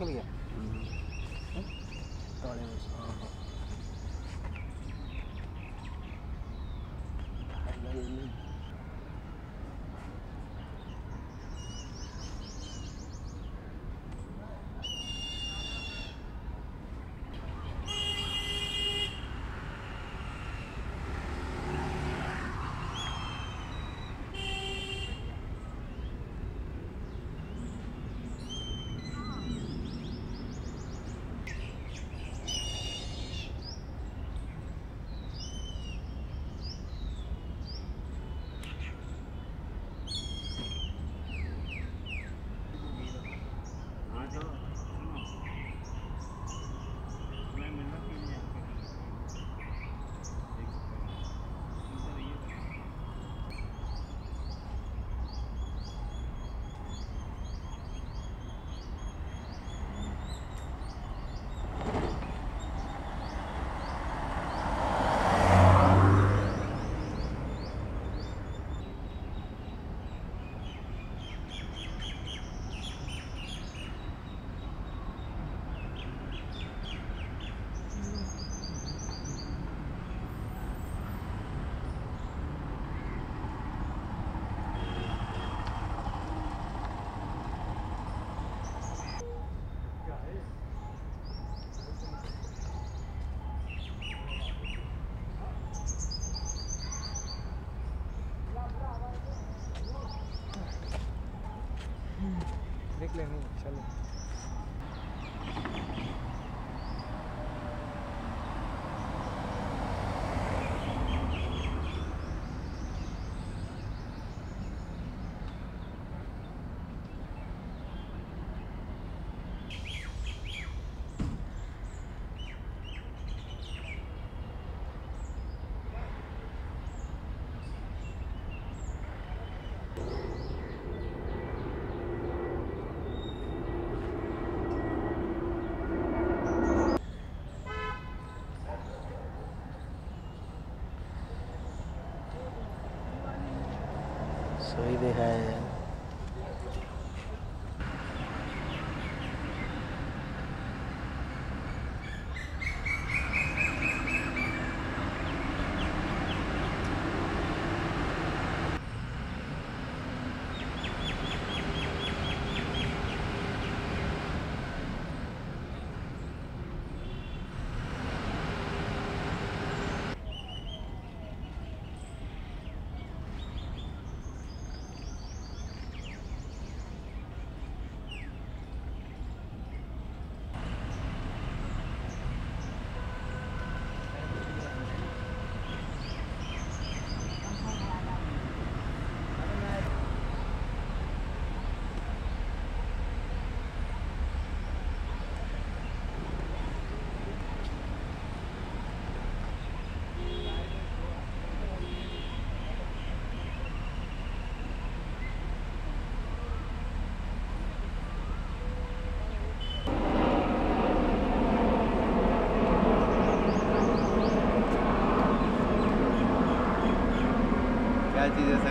clear. Mm-hmm. Okay. Thought it was I never knew. Soy de Jaya. Gracias.